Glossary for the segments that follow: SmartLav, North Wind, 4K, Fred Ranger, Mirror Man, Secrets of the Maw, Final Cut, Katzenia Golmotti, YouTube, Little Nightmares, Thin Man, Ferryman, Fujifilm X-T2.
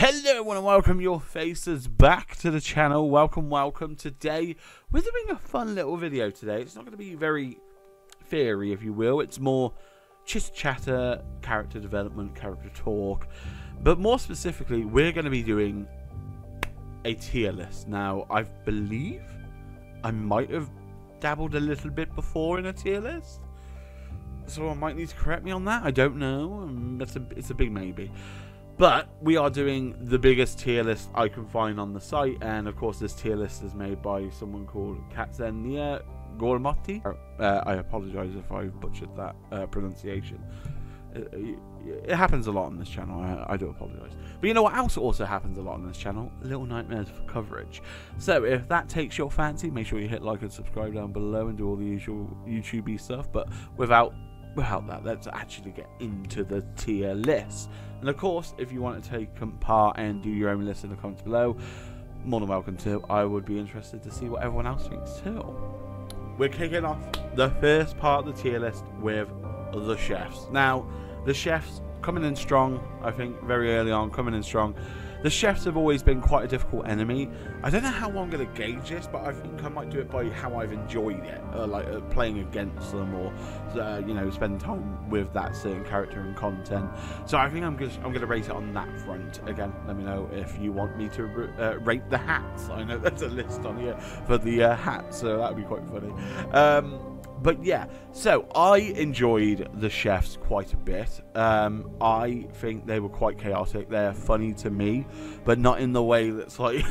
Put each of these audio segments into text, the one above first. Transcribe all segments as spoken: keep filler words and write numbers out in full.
Hello everyone and welcome your faces back to the channel. Welcome, welcome. Today we're doing a fun little video today. It's not going to be very theory, if you will. It's more chit chatter, character development, character talk. But more specifically, we're going to be doing a tier list. Now, I believe I might have dabbled a little bit before in a tier list. So I might need to correct me on that. I don't know. That's a, it's a big maybe. But we are doing the biggest tier list I can find on the site. And of course, this tier list is made by someone called Katzenia Golmotti. Uh, I apologize if I butchered that uh, pronunciation. It, it happens a lot on this channel. I, I do apologize. But you know what else also happens a lot on this channel? Little Nightmares for coverage. So if that takes your fancy, make sure you hit like and subscribe down below and do all the usual YouTube-y stuff. But without... Without that, let's actually get into the tier list. And of course, if you want to take part and do your own list in the comments below, more than welcome to. I would be interested to see what everyone else thinks too. We're kicking off the first part of the tier list with the chefs. Now, the chefs coming in strong, I think, very early on, coming in strong. The chefs have always been quite a difficult enemy. I don't know how I'm going to gauge this, but I think I might do it by how I've enjoyed it, uh, like uh, playing against them, or uh, you know, spending time with that certain character and content. So I think I'm just I'm going to rate it on that front. Again, let me know if you want me to uh, rate the hats. I know there's a list on here for the uh, hats, so that would be quite funny. Um, But yeah, so I enjoyed the chefs quite a bit. Um, I think they were quite chaotic. They're funny to me, but not in the way that's like...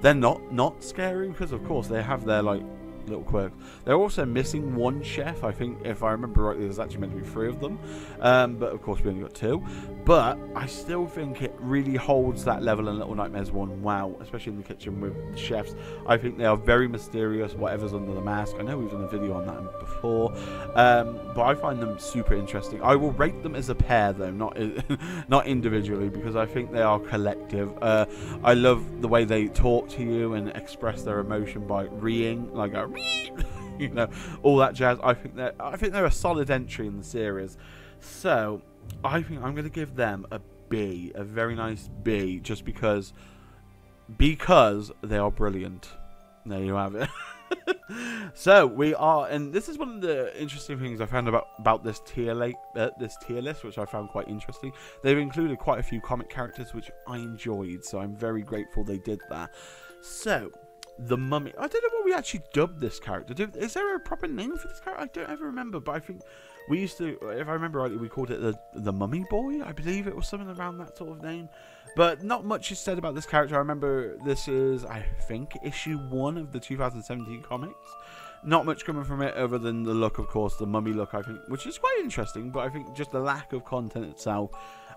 they're not, not scary, because of course they have their like little quirks. They're also missing one chef. I think, if I remember rightly, there's actually meant to be three of them. Um, but of course we only got two. But I still think it really holds that level in Little Nightmares one. Wow, especially in the kitchen with the chefs. I think they are very mysterious, whatever's under the mask. I know we've done a video on that before, um, but I find them super interesting. I will rate them as a pair though, not not individually, because I think they are collective. Uh, I love the way they talk to you and express their emotion by reeing, like a ree, you know, all that jazz. I think they're I think they're a solid entry in the series. So I think I'm going to give them a B, a very nice B, just because, because they are brilliant. There you have it. So we are, and this is one of the interesting things I found about about this tier late, uh, this tier list, which I found quite interesting. They've included quite a few comic characters, which I enjoyed, so I'm very grateful they did that. So the mummy, I don't know what we actually dubbed this character. Do, is there a proper name for this character? I don't ever remember, but I think we used to, if I remember rightly, we called it the the mummy boy, I believe it was something around that sort of name. But not much is said about this character. I remember this is, I think, issue one of the two thousand seventeen comics. Not much coming from it other than the look, of course, the mummy look, I think, which is quite interesting, but I think just the lack of content itself,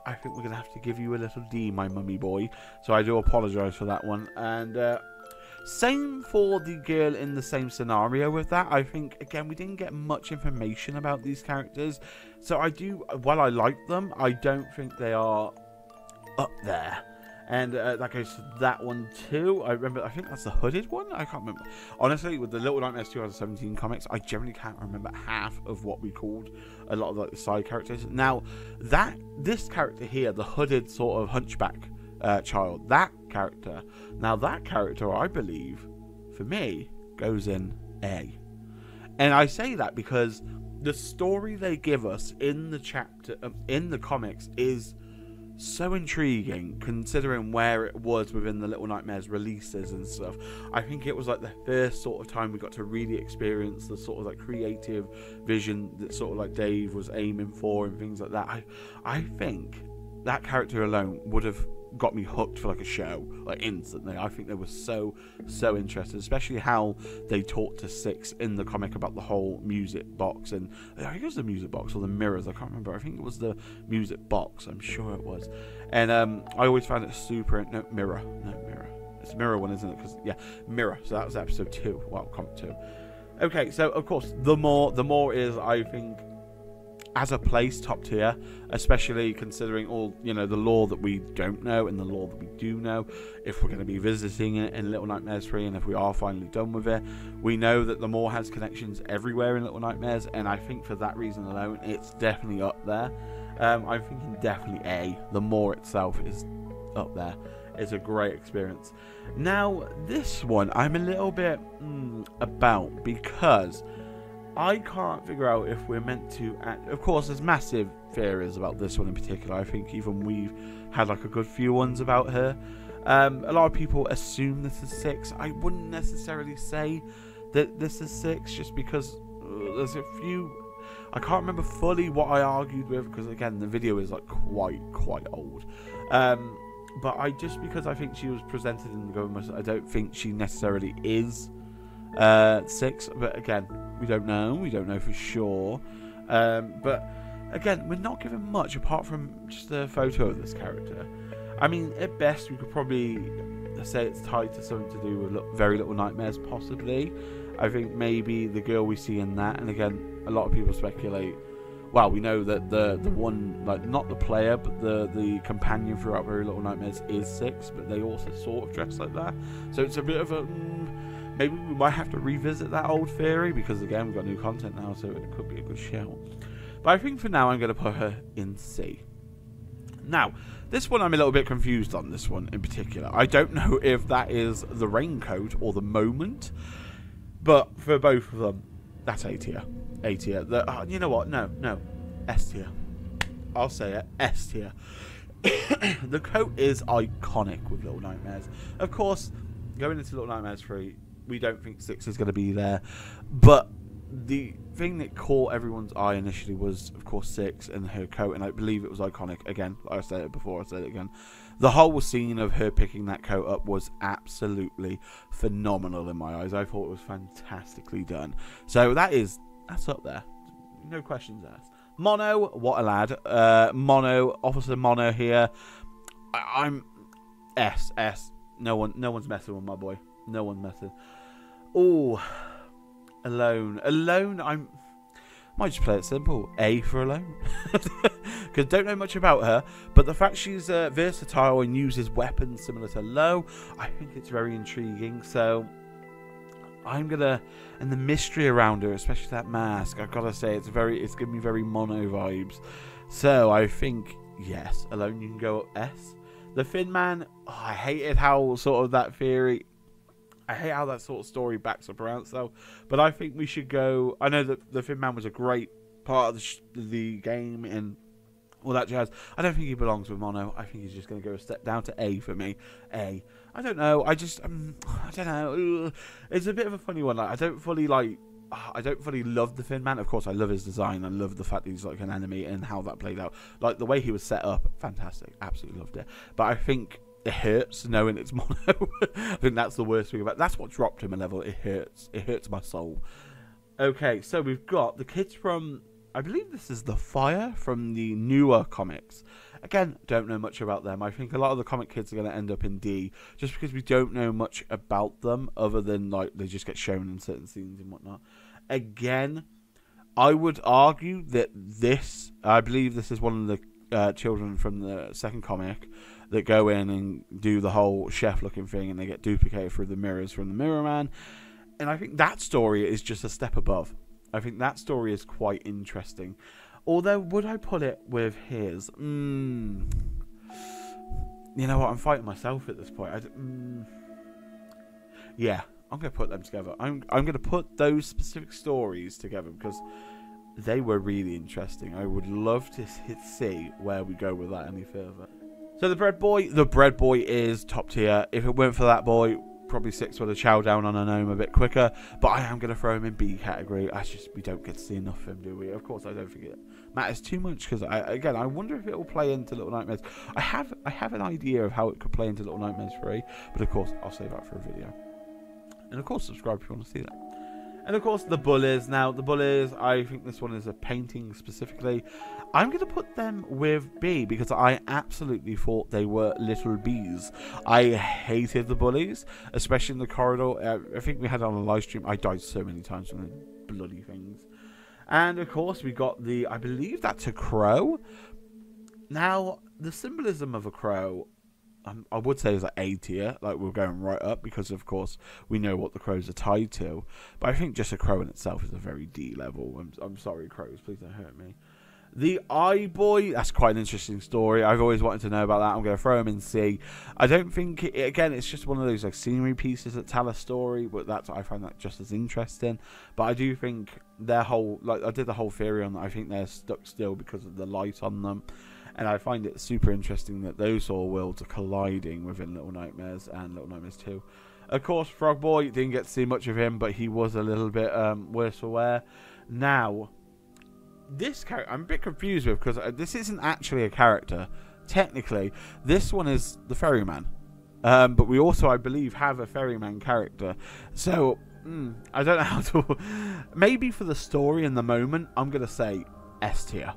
I think we're going to have to give you a little D, my mummy boy. So I do apologize for that one. And uh same for the girl in the same scenario with that. I think, again, we didn't get much information about these characters. So I do, while I like them, I don't think they are up there. And uh, that goes to that one too. I remember, I think that's the hooded one. I can't remember. Honestly, with the Little Nightmares two thousand seventeen comics, I generally can't remember half of what we called a lot of like, the side characters. Now, that this character here, the hooded sort of hunchback uh, child, that character. Now that character, I believe, for me, goes in A. And I say that because the story they give us in the chapter, um, in the comics, is so intriguing, considering where it was within the Little Nightmares releases and stuff. I think it was like the first sort of time we got to really experience the sort of like creative vision that sort of like Dave was aiming for and things like that. I, I think that character alone would have got me hooked for like a show, like instantly. I think they were so so interested, especially how they talked to Six in the comic about the whole music box, and I think it was the music box or the mirrors, I can't remember. I think it was the music box, I'm sure it was. And um I always found it super no mirror no mirror it's mirror one, isn't it? Because yeah, mirror. So that was episode two. Well, comic two. Okay, so of course the more the more is, I think, as a place, top tier, especially considering all, you know, the lore that we don't know and the lore that we do know. If we're going to be visiting it in Little Nightmares three, and if we are finally done with it, we know that the Moor has connections everywhere in Little Nightmares, and I think for that reason alone, it's definitely up there. Um, I'm thinking definitely A. The Moor itself is up there. It's a great experience. Now, this one I'm a little bit mm, about, because I can't figure out if we're meant to act. Of course, there's massive theories about this one in particular. I think even we've had like a good few ones about her. Um, a lot of people assume this is six. I wouldn't necessarily say that this is six, just because uh, there's a few. I can't remember fully what I argued with, because again, the video is like quite quite old. Um, but I just because I think she was presented in the government, I don't think she necessarily is uh, six. But again, we don't know. We don't know for sure. Um, but again, we're not given much apart from just a photo of this character. I mean, at best, we could probably say it's tied to something to do with Very Little Nightmares, possibly. I think maybe the girl we see in that, and again, a lot of people speculate. Well, we know that the the one, like not the player, but the the companion throughout Very Little Nightmares is six, but they also sort of dress like that. So it's a bit of a mm, maybe we might have to revisit that old theory, because again, we've got new content now, so it could be a good shout. But I think for now, I'm going to put her in C. Now, this one I'm a little bit confused on, this one in particular. I don't know if that is the raincoat or the moment, but for both of them, that's A tier. A tier. The, uh, you know what? No, no. S tier. I'll say it. S tier. The coat is iconic with Little Nightmares. Of course, going into Little Nightmares three, we don't think six is going to be there, but the thing that caught everyone's eye initially was, of course, six and her coat, and I believe it was iconic. Again, I said it before, I said it again. The whole scene of her picking that coat up was absolutely phenomenal in my eyes. I thought it was fantastically done. So that is, that's up there. No questions asked. Mono, what a lad. Uh, Mono, Officer Mono here. I, I'm S, S. No one, no one's messing with my boy. No one's messing. Oh. Alone. Alone, I'm... I might just play it simple. A for Alone. Because don't know much about her. But the fact she's uh, versatile and uses weapons similar to Lo, I think it's very intriguing. So, I'm going to... And the mystery around her, especially that mask, I've got to say, it's very, it's giving me very Mono vibes. So, I think, yes, Alone, you can go up S. The Thin Man, oh, I hated how sort of that theory... I hate how that sort of story backs up around itself, but I think we should go. I know that the Thin Man was a great part of the, sh the game and all that jazz. I don't think he belongs with Mono. I think he's just going to go a step down to A for me. A. I don't know. I just um, I don't know. It's a bit of a funny one. Like, I don't fully like. I don't fully love the Thin Man. Of course, I love his design. I love the fact that he's like an enemy and how that played out. Like the way he was set up, fantastic. Absolutely loved it. But I think. It hurts knowing it's Mono. I think that's the worst thing about it. That's what dropped him a level. It hurts. It hurts my soul. Okay, so we've got the kids from... I believe this is The Fire from the newer comics. Again, don't know much about them. I think a lot of the comic kids are going to end up in D. Just because we don't know much about them. Other than, like, they just get shown in certain scenes and whatnot. Again, I would argue that this... I believe this is one of the uh, children from the second comic... that go in and do the whole chef looking thing and they get duplicated through the mirrors from the Mirror Man. And I think that story is just a step above. I think that story is quite interesting. Although, would I put it with his? Mm. You know what? I'm fighting myself at this point. I d mm. Yeah, I'm going to put them together. I'm, I'm going to put those specific stories together because... they were really interesting. I would love to see where we go with that any further. So the bread boy, the bread boy is top tier. If it weren't for that boy, probably six would have chowed down on a gnome a bit quicker. But I am going to throw him in B category. That's just, we don't get to see enough of him, do we? Of course, I don't think it matters too much because, I, again, I wonder if it will play into Little Nightmares. I have, I have an idea of how it could play into Little Nightmares three, but of course, I'll save that for a video. And of course, subscribe if you want to see that. And of course, the Bullies. Now, the Bullies, I think this one is a painting specifically. I'm going to put them with B because I absolutely thought they were little bees. I hated the Bullies, especially in the corridor. Uh, I think we had it on a live stream. I died so many times from the bloody things. And of course, we got the, I believe that's a crow. Now, the symbolism of a crow... I would say it's like A tier, like we're going right up because, of course, we know what the crows are tied to. But I think just a crow in itself is a very D level. I'm, I'm sorry, crows, please don't hurt me. The Eye Boy, that's quite an interesting story. I've always wanted to know about that. I'm going to throw him in C. I don't think, it, again, it's just one of those like scenery pieces that tell a story, but that's, I find that just as interesting. But I do think their whole, like I did the whole theory on that, I think they're stuck still because of the light on them. And I find it super interesting that those sort of worlds are colliding within Little Nightmares and Little Nightmares two. Of course, Frog Boy, didn't get to see much of him, but he was a little bit um, worse for wear. Now, this character I'm a bit confused with, because this isn't actually a character. Technically, this one is the Ferryman. Um, but we also, I believe, have a Ferryman character. So, mm, I don't know how to... Maybe for the story in the moment, I'm going to say S tier.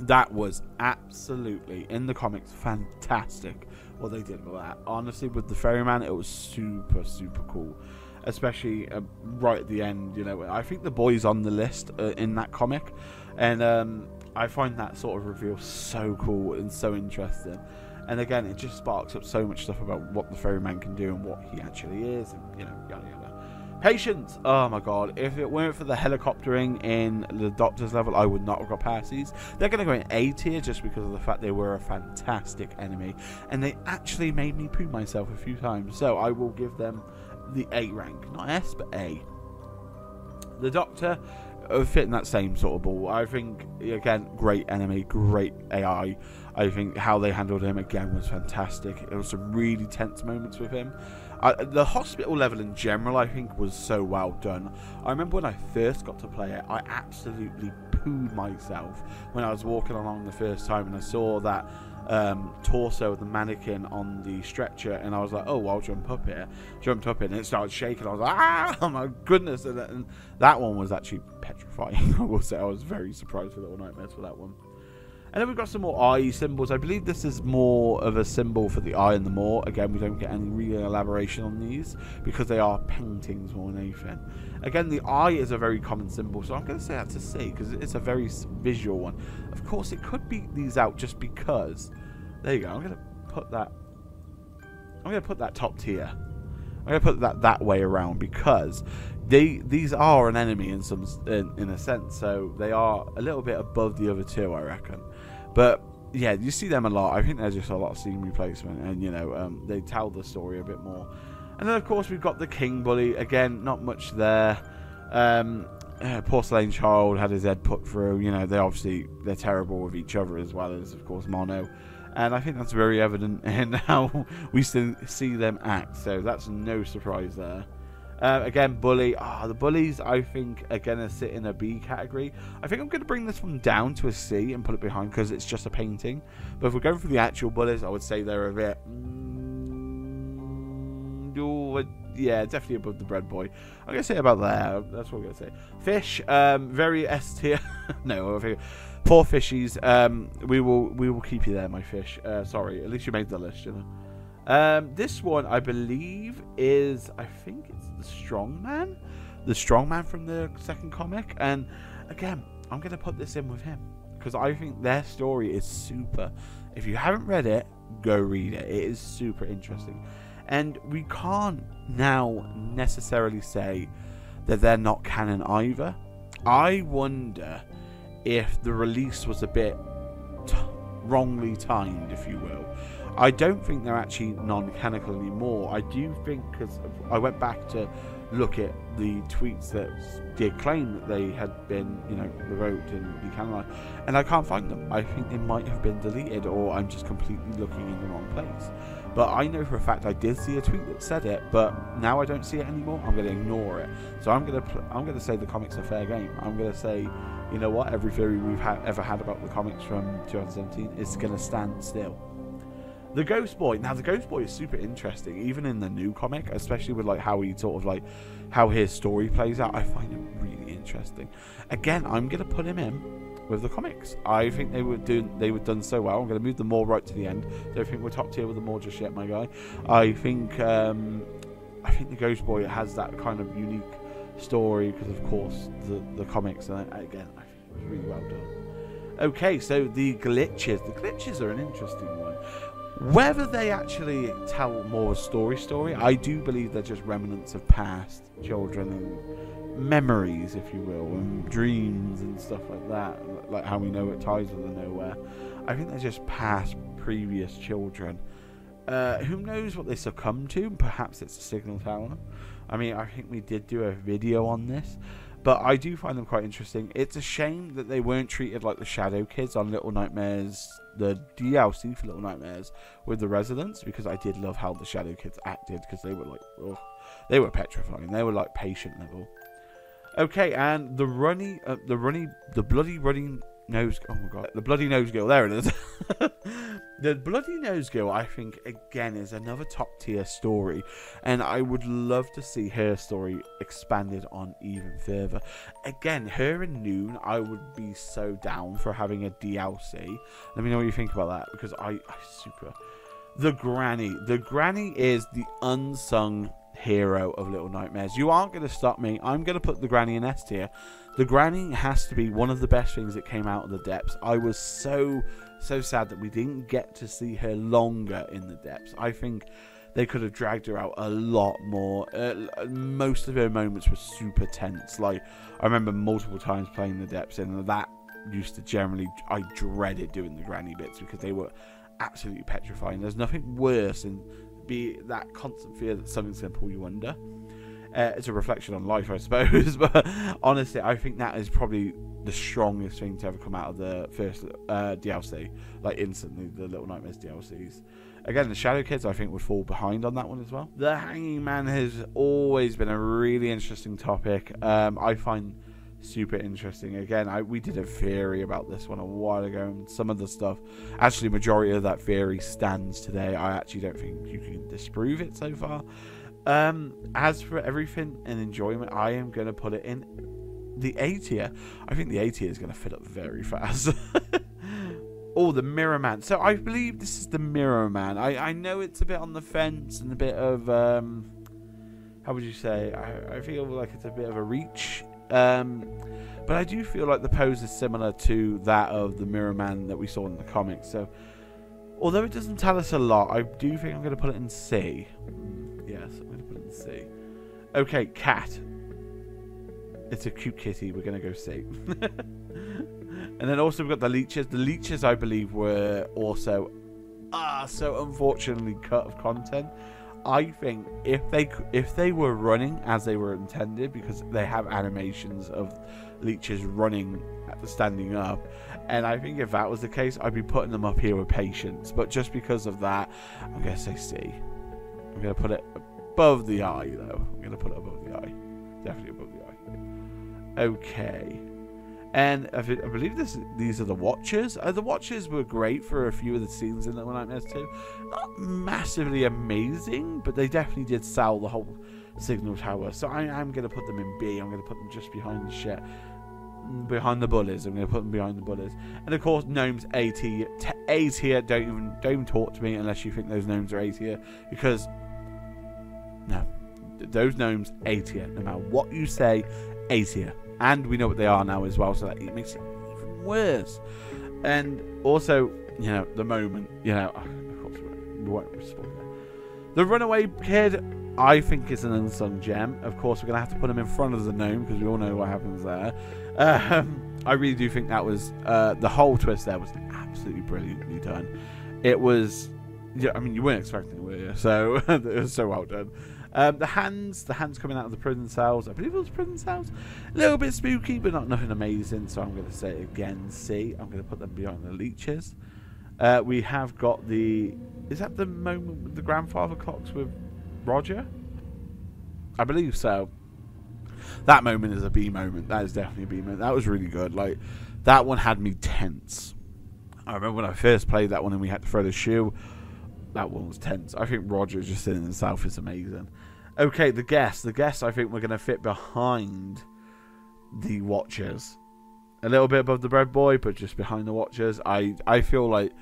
That was absolutely, in the comics, fantastic what they did with that. Honestly, with the Ferryman, it was super, super cool. Especially uh, right at the end, you know. I think the boy's on the list uh, in that comic. And um, I find that sort of reveal so cool and so interesting. And again, it just sparks up so much stuff about what the Ferryman can do and what he actually is. And, you know, yada, yada. Patience! Oh my god. If it weren't for the helicoptering in the Doctor's level, I would not have got past these. They're going to go in A tier just because of the fact they were a fantastic enemy. And they actually made me poo myself a few times. So I will give them... the A rank, not S, but A. The Doctor uh, fit in that same sort of ball. I think, again, great enemy, great A I. I think how they handled him again was fantastic. It was some really tense moments with him. Uh, the hospital level in general, I think, was so well done. I remember when I first got to play it, I absolutely pooed myself when I was walking along the first time and I saw that Um, torso of the mannequin on the stretcher, and I was like, oh, I'll jump up here. Jumped up in, and it started shaking. I was like, ah, oh my goodness. And, and that one was actually petrifying. I will say I was very surprised with Little Nightmares for that one. And then we've got some more eye symbols. I believe this is more of a symbol for the eye and the maw. Again, we don't get any real elaboration on these because they are paintings more than anything. Again, the eye is a very common symbol, so I'm going to say that's a C because it's a very visual one. Of course, it could beat these out just because. There you go. I'm going to put that. I'm going to put that top tier. I'm going to put that that way around because they these are an enemy in some in, in a sense. So they are a little bit above the other two, I reckon. But yeah, you see them a lot. I think there's just a lot of scene replacement, and you know um, they tell the story a bit more. And then of course we've got the King Bully. Again, not much there. Um, Porcelain Child had his head put through. You know they obviously they're terrible with each other as well as of course Mono. And I think that's very evident in how we still see them act. So that's no surprise there. Uh, again, Bully. Ah, oh, the Bullies, I think, are going to sit in a B category. I think I'm going to bring this one down to a C and put it behind because it's just a painting. But if we're going for the actual Bullies, I would say they're a bit... Mm, oh, yeah, definitely above the Bread Boy. I'm going to say about there. That's what I'm going to say. Fish, um, very S tier. No, I think... Poor fishies, um, we will we will keep you there, my fish. Uh, sorry, at least you made the list, you know. Um, this one, I believe, is, I think it's the Strong Man. The Strong Man from the second comic. And, again, I'm going to put this in with him. Because I think their story is super. If you haven't read it, go read it. It is super interesting. And we can't now necessarily say that they're not canon either. I wonder... if the release was a bit t wrongly timed, if you will. I don't think they're actually non-canonical anymore. I do think, because I went back to look at the tweets that did claim that they had been, you know, revoked and decanonized, and I can't find them. I think they might have been deleted, or I'm just completely looking in the wrong place. But I know for a fact I did see a tweet that said it, but now I don't see it anymore. I'm going to ignore it. So I'm going to I'm going to say the comics are fair game. I'm going to say, you know what, every theory we've ha ever had about the comics from two thousand seventeen is going to stand still. The Ghost Boy. Now, the Ghost Boy is super interesting, even in the new comic, especially with like how he sort of like how his story plays out. I find him really interesting. Again, I'm going to put him in with the comics. I think they were doing they were done so well. I'm going to move the Maw right to the end. Don't think we're top tier with the Maw just yet, my guy. I think um, I think the Ghost Boy has that kind of unique story because, of course, the the comics. And I, again, I think it was really well done. Okay, so the glitches. The glitches are an interesting one. Whether they actually tell more a story story, I do believe they're just remnants of past children and memories, if you will, and dreams and stuff like that, like how we know it ties with the nowhere. I think they're just past previous children. Uh, who knows what they succumb to? Perhaps it's a signal tower. I mean, I think we did do a video on this, but I do find them quite interesting. It's a shame that they weren't treated like the Shadow Kids on Little Nightmares, the D L C for Little Nightmares with the residents, because I did love how the Shadow Kids acted, because they were like, ugh, they were petrifying. They were like patient level. Okay, and the runny, uh, the runny, the bloody running nose, oh my god, the bloody nose girl, there it is. The bloody nose girl, I think, again, is another top tier story, and I would love to see her story expanded on even further. Again, her and Noon, I would be so down for having a D L C. Let me know what you think about that, because I, I super. The granny, the granny is the unsung hero of Little Nightmares. You aren't going to stop me. I'm going to put the granny in S tier. The granny has to be one of the best things that came out of the depths. I was so so sad that we didn't get to see her longer in the depths. I think they could have dragged her out a lot more. Uh, most of her moments were super tense. Like, I remember multiple times playing the depths, and that used to generally, I dreaded doing the granny bits because they were absolutely petrifying. There's nothing worse than be that constant fear that something's going to pull you under. Uh, it's a reflection on life, I suppose, but honestly, I think that is probably the strongest thing to ever come out of the first uh, D L C, like instantly, the Little Nightmares D L Cs. Again, the Shadow Kids, I think, would fall behind on that one as well. The Hanging Man has always been a really interesting topic. Um, I find super interesting. Again, I, we did a theory about this one a while ago, and some of the stuff, actually, majority of that theory stands today. I actually don't think you can disprove it so far. Um, as for everything and enjoyment, I am going to put it in the A tier. I think the A tier is going to fill up very fast. Oh, the Mirror Man. So I believe this is the Mirror Man. I, I know it's a bit on the fence and a bit of, um, how would you say? I, I feel like it's a bit of a reach. Um, but I do feel like the pose is similar to that of the Mirror Man that we saw in the comics. So although it doesn't tell us a lot, I do think I'm going to put it in C. Yes, I'm going to put it in C. Okay, cat. It's a cute kitty. We're going to go C. And then also we've got the leeches. The leeches, I believe, were also ah so unfortunately cut of content. I think if they if they were running as they were intended, because they have animations of leeches running, standing up, and I think if that was the case, I'd be putting them up here with patience. But just because of that, I'm going to say C. I'm going to put it above the eye, though. I'm going to put it above the eye. Definitely above the eye. Okay. And I believe this, these are the Watchers. Uh, the Watchers were great for a few of the scenes in Little Nightmares two. Not massively amazing, but they definitely did sell the whole signal tower. So I am going to put them in B. I'm going to put them just behind the shit. Behind the bullies. I'm going to put them behind the bullies. And of course, gnomes A tier. A tier. Don't even, don't even talk to me unless you think those gnomes are A tier. Because, no. Those gnomes A tier. No matter what you say, A tier. And we know what they are now as well, so that it makes it even worse. And also, you know, the moment, you know, of course we won't respond there. The Runaway Kid, I think, is an unsung gem. Of course, we're going to have to put him in front of the gnome, because we all know what happens there. Um, I really do think that was, uh, the whole twist there was absolutely brilliantly done. It was, yeah, I mean, you weren't expecting it, were you? So, it was so well done. Um, the hands, the hands coming out of the prison cells. I believe it was prison cells. A little bit spooky, but not nothing amazing. So I'm going to say again C. I'm going to put them behind the leeches. Uh, we have got the. Is that the moment with the grandfather clocks with Roger? I believe so. That moment is a B moment. That is definitely a B moment. That was really good. Like, that one had me tense. I remember when I first played that one and we had to throw the shoe. That one was tense. I think Roger just sitting in himself is amazing. Okay, the guests. The guests, I think, we're going to fit behind the Watchers. A little bit above the bread boy, but just behind the Watchers. I, I feel like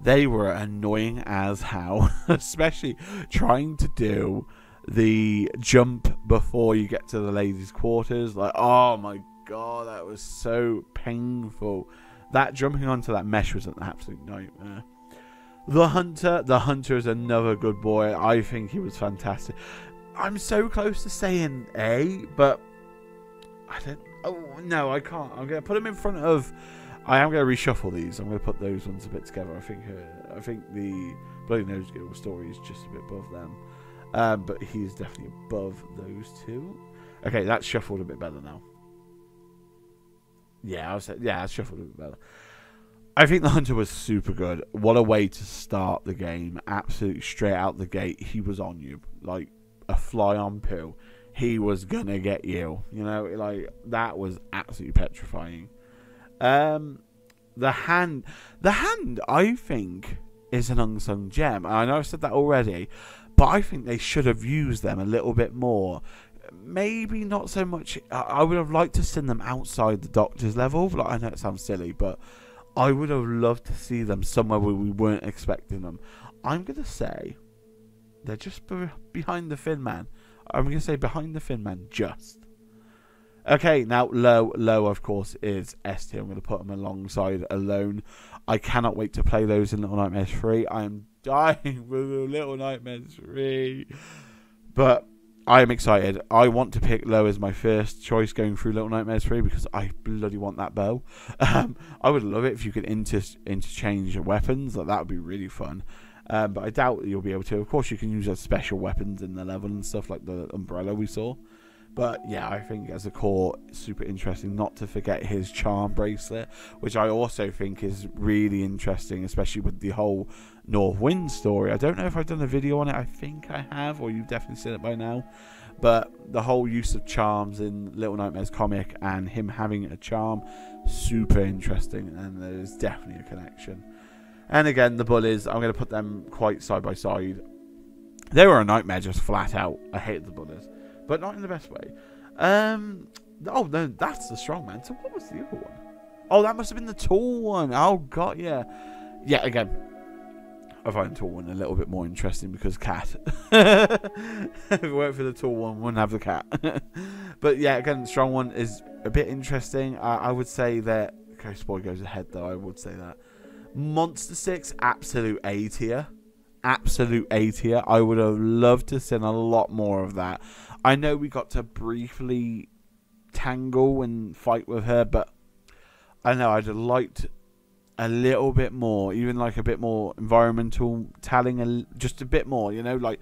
they were annoying as hell. Especially trying to do the jump before you get to the ladies' quarters. Like, oh my god, that was so painful. That jumping onto that mesh was an absolute nightmare. The Hunter. The Hunter is another good boy. I think he was fantastic. I'm so close to saying A, but I don't... Oh, no, I can't. I'm going to put him in front of... I am going to reshuffle these. I'm going to put those ones a bit together. I think uh, I think the Bloody Nose Girl story is just a bit above them. Uh, but he is definitely above those two. Okay, that's shuffled a bit better now. Yeah, I was, yeah, I shuffled a bit better. I think the Hunter was super good. What a way to start the game. Absolutely straight out the gate. He was on you. Like a fly on poo. He was going to get you. You know, like that was absolutely petrifying. Um, the hand, the hand, I think, is an unsung gem. I know I've said that already, but I think they should have used them a little bit more. Maybe not so much. I would have liked to send them outside the Doctor's level. Like, I know it sounds silly, but I would have loved to see them somewhere where we weren't expecting them. I'm gonna say they're just be behind the Thin Man. I'm gonna say behind the Thin Man, just. Okay, now low, low of course is S tier. I'm going to put them alongside Alone. I cannot wait to play those in Little Nightmares three. I am dying with Little Nightmares three. But I am excited. I want to pick Low as my first choice going through Little Nightmares three because I bloody want that bow. Um, I would love it if you could inter interchange your weapons. Like, that would be really fun. Um, but I doubt you'll be able to. Of course, you can use those special weapons in the level and stuff like the umbrella we saw. But yeah, I think as a core, super interesting. Not to forget his charm bracelet, which I also think is really interesting, especially with the whole North Wind story. I don't know if I've done a video on it. I think I have, or you've definitely seen it by now. But the whole use of charms in Little Nightmares comic and him having a charm, super interesting. And there's definitely a connection. And again, the bullies, I'm going to put them quite side by side. They were a nightmare, just flat out. I hated the bullies. But not in the best way. Um, oh, no, that's the strong man. So what was the other one? Oh, that must have been the tall one. Oh, God, yeah. Yeah, again, I find the tall one a little bit more interesting because cat. If it weren't for the tall one, we wouldn't have the cat. But, yeah, again, the strong one is a bit interesting. I, I would say that... Okay, Spoy goes ahead, though. I would say that. Monster six, absolute A tier. Absolute A tier. I would have loved to send a lot more of that. I know we got to briefly tangle and fight with her, but I know I'd have liked a little bit more, even like a bit more environmental telling, just a bit more, you know, like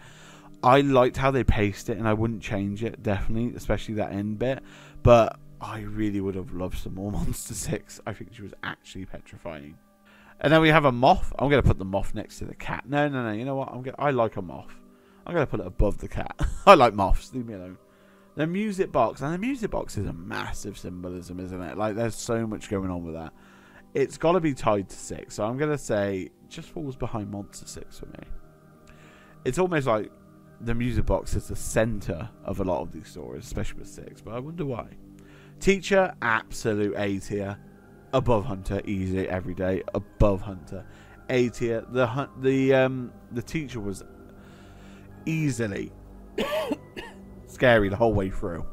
I liked how they paced it and I wouldn't change it, definitely, especially that end bit, but I really would have loved some more Monster six. I think she was actually petrifying. And then we have a moth. I'm going to put the moth next to the cat. No, no, no, you know what, I'm gonna, I like a moth. I'm going to put it above the cat. I like moths. Leave me alone. The music box. And the music box is a massive symbolism, isn't it? Like, there's so much going on with that. It's got to be tied to six. So I'm going to say just falls behind Monster six for me. It's almost like the music box is the center of a lot of these stories, especially with six. But I wonder why. Teacher, absolute A tier. Above Hunter, easy, every day. Above Hunter. A tier. The, the, um, the teacher was... easily scary the whole way through,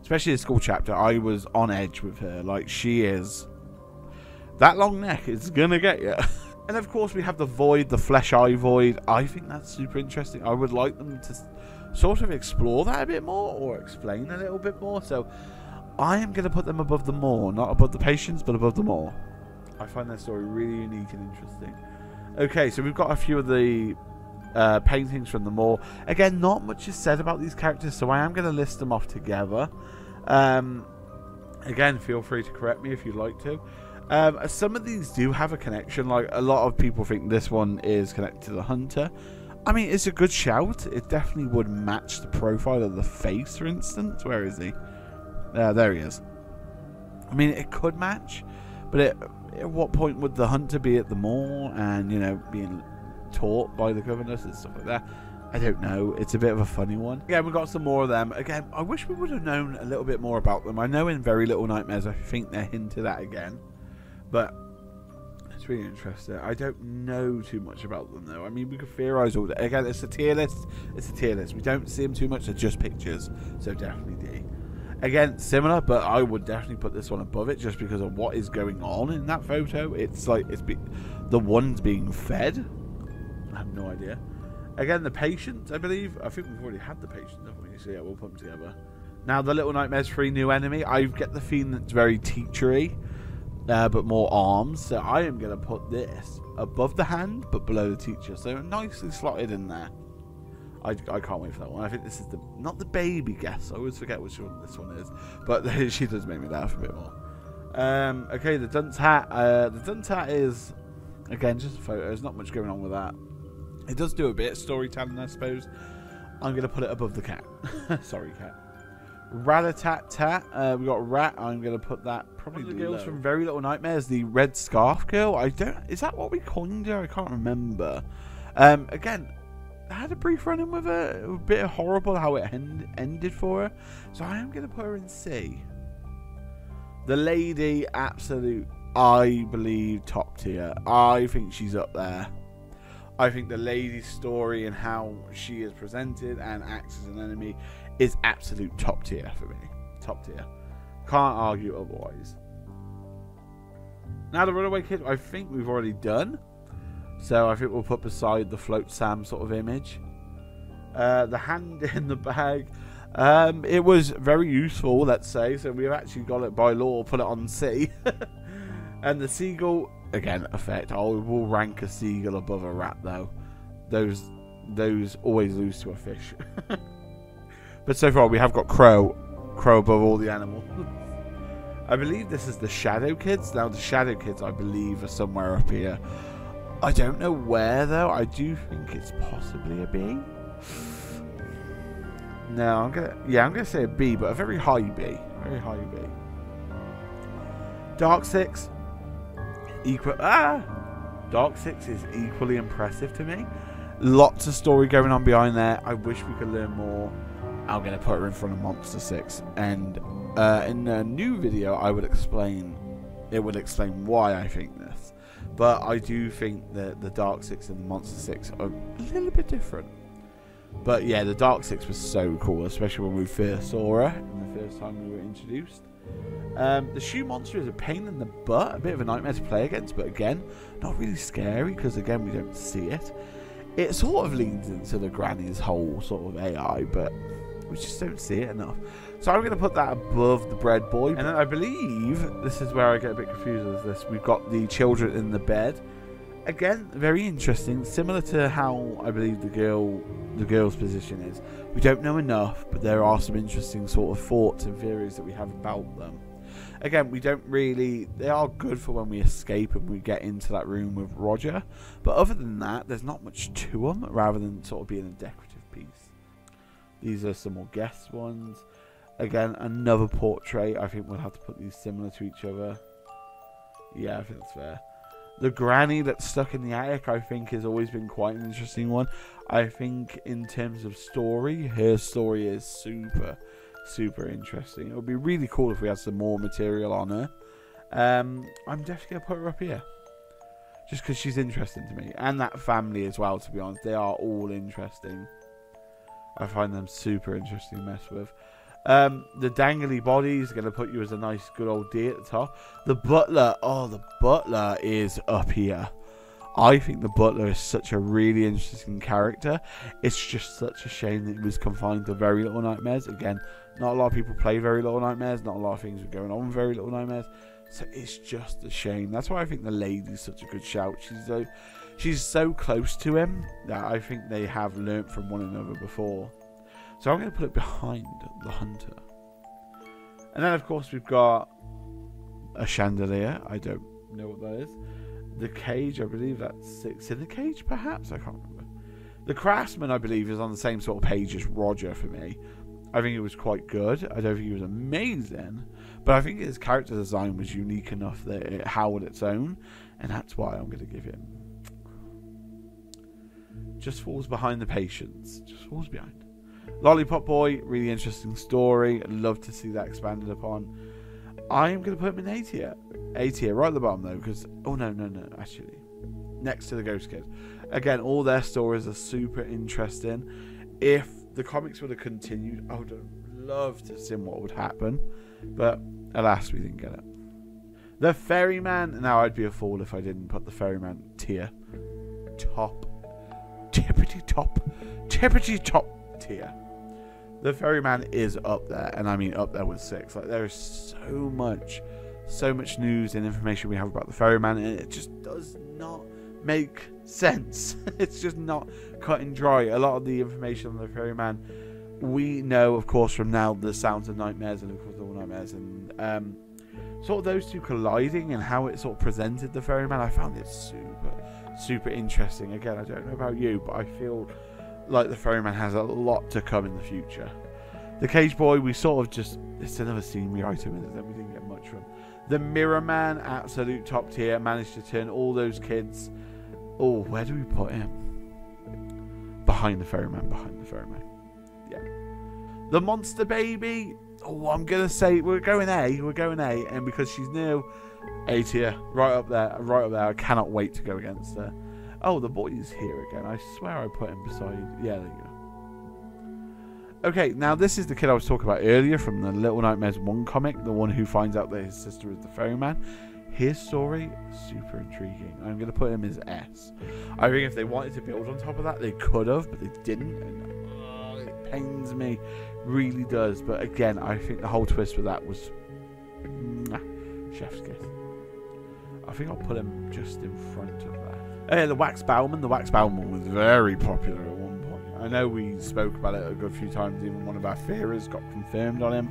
especially the school chapter. I was on edge with her. Like, she is, that long neck is gonna get you. And of course we have the void, the flesh eye void. I think that's super interesting. I would like them to sort of explore that a bit more, or explain a little bit more. So I am gonna put them above the more, not above the patients, but above the more. I find their story really unique and interesting. Okay, so we've got a few of the Uh, paintings from the Moor. Again, not much is said about these characters, so I am going to list them off together. Um, again, feel free to correct me if you'd like to. Um, some of these do have a connection. Like, a lot of people think this one is connected to the Hunter. I mean, it's a good shout. It definitely would match the profile of the face, for instance. Where is he? Uh, there he is. I mean, it could match, but it, at what point would the Hunter be at the Moor and, you know, being taught by the governess and stuff like that? I don't know. It's a bit of a funny one. Yeah, we got some more of them. Again, I wish we would have known a little bit more about them. I know in Very Little Nightmares, I think they're hinted at again, but it's really interesting. I don't know too much about them though. I mean, we could theorize all day. Again, it's a tier list. It's a tier list. We don't see them too much. They're just pictures. So definitely D. Again, similar, but I would definitely put this one above it just because of what is going on in that photo. It's like, it's be the ones being fed? I have no idea. Again, the patients, I believe. I think we've already had the patients, haven't we? So yeah, we'll put them together. Now, the Little Nightmares three new enemy. I get the theme that's very teachery, uh, but more arms. So I am going to put this above the hand, but below the teacher. So nicely slotted in there. I, I can't wait for that one. I think this is the not the baby guess. I always forget which one this one is, but she does make me laugh a bit more. Um, okay, the dunce hat. Uh, the dunce hat is again just a photo. There's not much going on with that. It does do a bit of storytelling, I suppose. I'm gonna put it above the cat. Sorry, cat. Rat-a-tat-tat. Uh, we got rat. I'm gonna put that probably. One of the girls from Very Little Nightmares, the red scarf girl. I don't. Is that what we coined her? I can't remember. Um, again. I had a brief run-in with her. It was a bit horrible how it end, ended for her. So I am going to put her in C. The lady, absolute, I believe, top tier. I think she's up there. I think the lady's story and how she is presented and acts as an enemy is absolute top tier for me. Top tier. Can't argue otherwise. Now the runaway kid, I think we've already done. So I think we'll put beside the Float Sam sort of image. Uh, the hand in the bag. Um, it was very useful, let's say. So we've actually got it by law, put it on C. And the seagull, again, effect. I will rank a seagull above a rat, though. Those, those always lose to a fish. But so far, we have got crow. Crow above all the animals. I believe this is the Shadow Kids. Now, the Shadow Kids, I believe, are somewhere up here. I don't know where, though. I do think it's possibly a B. No, I'm gonna... Yeah, I'm gonna say a B, but a very high B. Very high B. Dark Six. Equal... Ah! Dark Six is equally impressive to me. Lots of story going on behind there. I wish we could learn more. I'm gonna put her in front of Monster Six. And uh, in a new video, I would explain... It would explain why I think this. But I do think that the Dark Six and the Monster Six are a little bit different. But yeah, the Dark Six was so cool, especially when we first saw her and the first time we were introduced. Um, the Shoe Monster is a pain in the butt, a bit of a nightmare to play against, but again, not really scary because again, we don't see it. It sort of leans into the Granny's whole sort of A I, but we just don't see it enough. So I'm going to put that above the bread boy. And then I believe, this is where I get a bit confused with this, we've got the children in the bed. Again, very interesting, similar to how I believe the girl, the girl's position is. We don't know enough, but there are some interesting sort of thoughts and theories that we have about them. Again, we don't really, they are good for when we escape and we get into that room with Roger. But other than that, there's not much to them, rather than sort of being a decorative piece. These are some more guest ones. Again, another portrait. I think we'll have to put these similar to each other. Yeah, I think that's fair. The granny that's stuck in the attic, I think, has always been quite an interesting one. I think in terms of story, her story is super, super interesting. It would be really cool if we had some more material on her. Um, I'm definitely going to put her up here. Just because she's interesting to me. And that family as well, to be honest. They are all interesting. I find them super interesting to mess with. Um, the dangly body is going to put you as a nice good old D at the top. The butler, oh, the butler is up here. I think the butler is such a really interesting character. It's just such a shame that he was confined to Very Little Nightmares. Again, not a lot of people play Very Little Nightmares. Not a lot of things were going on with Very Little Nightmares. So it's just a shame. That's why I think the lady's such a good shout. She's so, she's so close to him that I think they have learnt from one another before. So I'm going to put it behind the hunter. And then, of course, we've got a chandelier. I don't know what that is. The cage, I believe that's six in the cage, perhaps? I can't remember. The craftsman, I believe, is on the same sort of page as Roger for me. I think it was quite good. I don't think he was amazing. But I think his character design was unique enough that it howled its own. And that's why I'm going to give him. Just falls behind the patience. Just falls behind. Lollipop Boy, really interesting story. I'd love to see that expanded upon. I am going to put him in A tier. A tier, right at the bottom, though, because... Oh, no, no, no, actually. Next to the Ghost Kid. Again, all their stories are super interesting. If the comics would have continued, I would have loved to see what would happen. But, alas, we didn't get it. The Ferryman. Now, I'd be a fool if I didn't put the Ferryman tier. Top. Tippity top. Tippity top tier. The Ferryman is up there. And I mean up there with six. Like, there is so much, so much news and information we have about the Ferryman. And it just does not make sense. It's just not cut and dry. A lot of the information on the Ferryman, we know, of course, from now the Sounds of Nightmares and, of course, Little Nightmares. And um, sort of those two colliding and how it sort of presented the Ferryman, I found it super, super interesting. Again, I don't know about you, but I feel like the Ferryman has a lot to come in the future. The Cage Boy, we sort of just, it's another scenery item, isn't it, that we didn't get much from. The Mirror Man, absolute top tier, managed to turn all those kids. Oh, where do we put him? Behind the Ferryman, behind the Ferryman. Yeah. The Monster Baby. Oh, I'm going to say we're going A. We're going A. And because she's new, A tier. Right up there. Right up there. I cannot wait to go against her. Oh, the boy's here again. I swear I put him beside. Yeah, there you go. Okay, now this is the kid I was talking about earlier from the Little Nightmares one comic. The one who finds out that his sister is the Ferryman. His story, super intriguing. I'm going to put him as S. I think if they wanted to build on top of that, they could have, but they didn't. And pains me, really does. But again, I think the whole twist with that was nah, chef's kiss. I think I'll put him just in front of that. Hey, the Wax Bowman. The Wax Bowman was very popular at one point. I know we spoke about it a good few times. Even one of our theories got confirmed on him,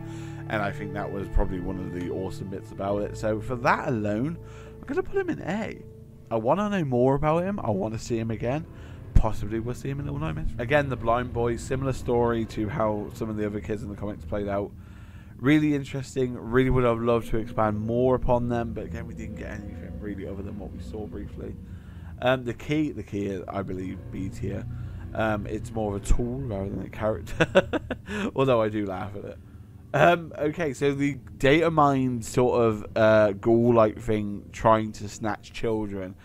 and I think that was probably one of the awesome bits about it. So for that alone, I'm gonna put him in A. I want to know more about him. I want to see him again. Possibly we'll see him in Little Nightmares. Again, the Blind Boy, similar story to how some of the other kids in the comics played out. Really interesting. Really would have loved to expand more upon them, but again, we didn't get anything really other than what we saw briefly. Um, the key, the key, is, I believe, B tier. Um, it's more of a tool rather than a character, although I do laugh at it. Um, okay, so the data mind sort of uh, ghoul-like thing trying to snatch children.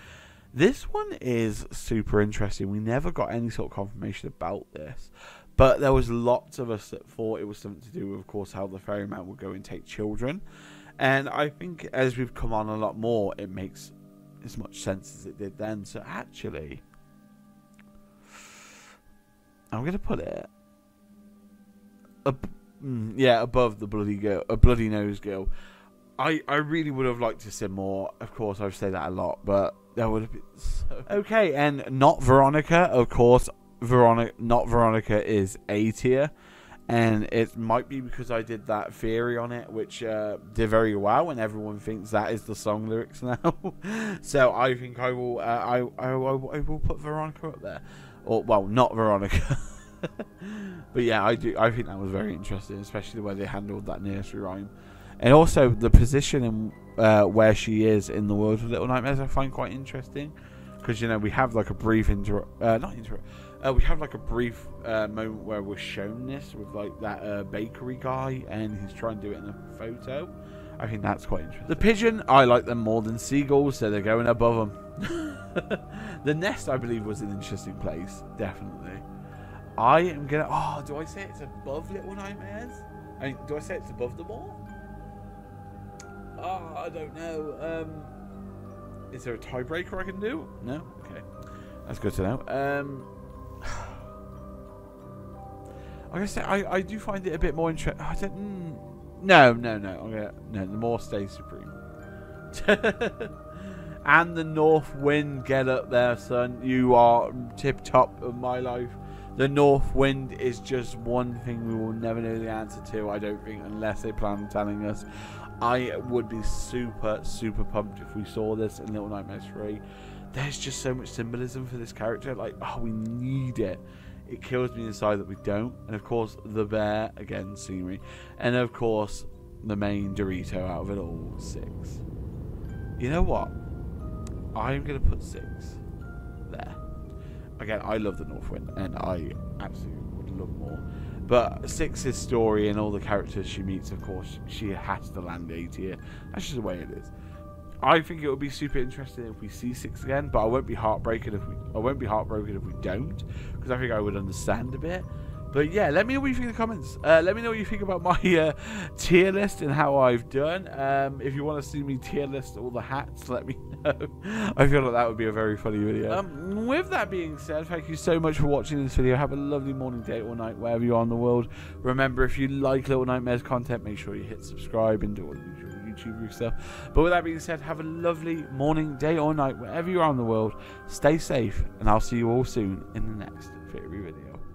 This one is super interesting. We never got any sort of confirmation about this, but there was lots of us that thought it was something to do with, of course, how the Ferryman would go and take children. And I think as we've come on a lot more, it makes as much sense as it did then. So actually, I'm going to put it ab yeah, above the bloody girl, a bloody nose girl. I, I really would have liked to see more. Of course, I've said that a lot, but that would have been so... Okay, and Not Veronica, of course. Veronica, Not Veronica is A tier. And it might be because I did that theory on it, which uh, did very well, and everyone thinks that is the song lyrics now. So I think I will, uh, I, I, I will put Veronica up there. Or, well, Not Veronica. But yeah, I, do, I think that was very interesting, especially the way they handled that nursery rhyme. And also the position and uh, where she is in the world of Little Nightmares, I find quite interesting, because you know we have like a brief inter uh, not inter uh, we have like a brief uh, moment where we're shown this with like that uh, bakery guy, and he's trying to do it in a photo. I think that's quite interesting. The pigeon, I like them more than seagulls, so they're going above them. The nest, I believe, was an interesting place, definitely. I am gonna. Oh, do I say it's above Little Nightmares? I mean, do I say it's above them all? Oh, I don't know. Um, is there a tiebreaker I can do? No? Okay. That's good to know. Um, I guess I, I do find it a bit more interesting. I don't... No, no, no. I'm gonna, no, the more stays supreme. And the North Wind. Get up there, son. You are tip-top of my life. The North Wind is just one thing we will never know the answer to, I don't think, unless they plan on telling us. I would be super, super pumped if we saw this in Little Nightmares three. There's just so much symbolism for this character. Like, oh, we need it. It kills me inside that we don't. And, of course, the bear. Again, scenery. And, of course, the main Dorito out of it all. Six. You know what? I'm going to put six there. Again, I love the North Wind, and I absolutely would love more. But Six's story and all the characters she meets, of course, she has to land A tier. That's just the way it is. I think it would be super interesting if we see Six again, but I won't be heartbroken if we I won't be heartbroken if we don't, because I think I would understand a bit. But yeah, let me know what you think in the comments. Uh, let me know what you think about my uh, tier list and how I've done. Um, if you want to see me tier list all the hats, let me know. I feel like that would be a very funny video. Um, with that being said, thank you so much for watching this video. Have a lovely morning, day, or night, wherever you are in the world. Remember, if you like Little Nightmares content, make sure you hit subscribe and do all the usual YouTube stuff. But with that being said, have a lovely morning, day, or night, wherever you are in the world. Stay safe, and I'll see you all soon in the next theory video.